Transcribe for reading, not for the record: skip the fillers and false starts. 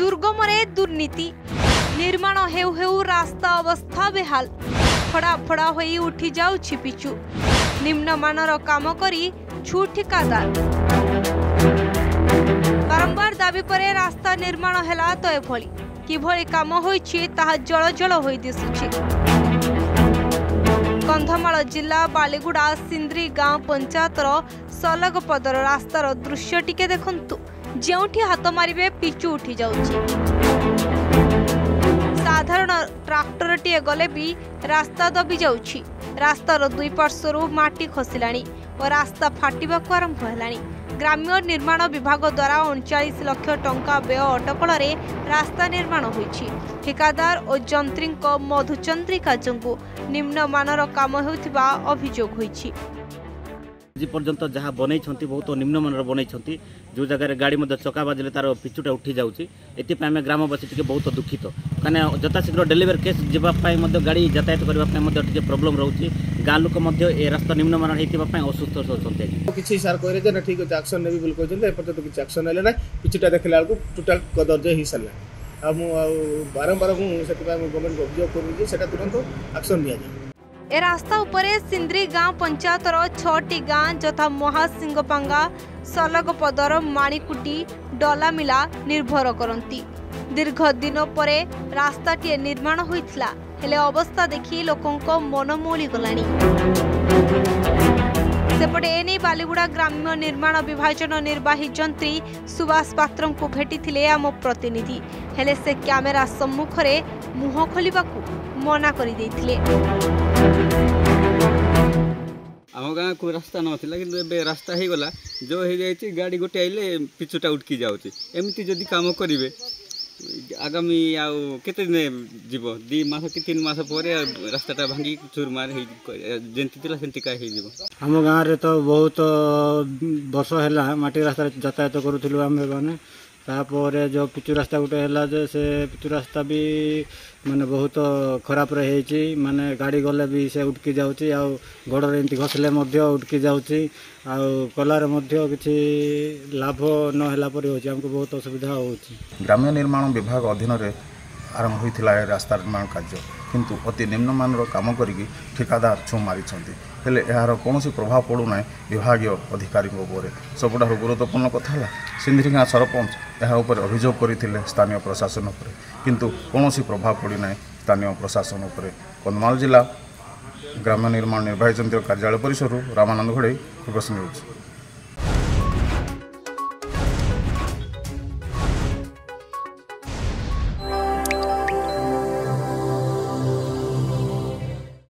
दुर्गम दुर्नीति निर्माण हेउ हेउ रास्ता अवस्था बेहाल फड़ा फड़ा होई उठी जाउछि पिचु निम्नमानर काम करी छु ठिकादार बारंबार दाबी परे रास्ता निर्माण हेला तो एभली किभली काम होइछि ताहा जल जल होई दिसुछि। कंधमाल जिला बालीगुड़ा सिंद्री गांव पंचायतर सलगपदर रास्तार दृश्य टिके देखंतु जेउठी हाथ मारे पिचु उठी जाउछि। साधारण ट्रैक्टर टिए गले भी रास्ता दबी जाउछि। रास्तार दुई पार्श्वरु माटी खसिलाणी और रास्ता फाटिबाकु आरंभ हेलाणी। ग्राम्य निर्माण विभाग द्वारा 39 लाख टंका व्यय अटकल रे रास्ता निर्माण होईछि। ठेकेदार और जंत्री मधुचंद्रिका जंगु निम्नमानर काम होउथिबा अभियोग होईछि। जी पर्यंत जहाँ बनई बहुत निम्नमानर बनई जो जगह गाड़ी चका बाजिले तार पिछुटा उठी जाउछि। एमे ग्रामवासी टिके बहुत दुखित कारण जताशीघ्र डेलीवर केस जावाई गाड़ी यातायात करने प्रोब्लेम रोचे। गाँ लोक रास्ता निम्नमान असुस्थ होती सार कहना ठीक अच्छे एक्शन ने बोल कहते किसी एक्शन ना पिछुटा देखला बेलू टोटाल कदर्ज हो सारा बारंबार गवर्नमेंट अभियोग करूँगी तुरंत एक्शन दिया। ए रास्ता उपरे सिंद्री गांव पंचायतर 6टी गांव जथा महासिंगपांगा सलगपदर माणिकुटी डलामिला निर्भर करती। दीर्घ दिन पर रास्ताटी निर्माण होइथिला हेले अवस्था देखि लोकंको मन मोली गलाणी। सेपटे एने बालीगुड़ा ग्राम्य निर्माण विभाजन निर्वाही जंत्री सुभाष पात्र को भेटिथिले आम प्रतिनिधि हेले से कैमेरा सम्मुखरे मुह खोलिबाकू मना करि दैथिले। आम गाँ को रास्ता ना कि रास्ता हो गला जो हो जाए गाड़ी गोटे आइले पिछुटा उठकी जाऊँगी एमती जदि काम करेंगे आगामी आते जीव दी मास कि 3 मास पर रास्ता भांगी चुरमार जमीला सेमती का आम गाँव तो बहुत वर्ष है मटी रास्ता यातायात करूँ आम मैंने तापर जो पिचु रास्ता गोटे है से पिचु रास्ता भी माने बहुत खराब रही माने गाड़ी गले भी से उठकी जाऊँगी आ गोड़े एमती घसले उठकी जाऊँगी आ कलार कि लाभ नहला पर हमको बहुत असुविधा हो। ग्राम्य निर्माण विभाग अधीन रे आरंभ होता है रास्ता निर्माण कार्य किंतु अति निम्नमानर काम करी ठेकेदार छु मारिछंती हेले यार कौन प्रभाव पड़ूना विभाग अधिकारी सबुठ गुरुत्वपूर्ण कथा है सिंधिरिंगा सरपंच यहाँ अभियोग करते स्थानीय प्रशासन पर किंतु कौन प्रभाव पड़ना स्थानीय प्रशासन पर। कंधमाल जिला ग्राम्य निर्माण निर्वाही जंत्र कार्यालय परिसर रामानंद घड़े फोकस न्यूज।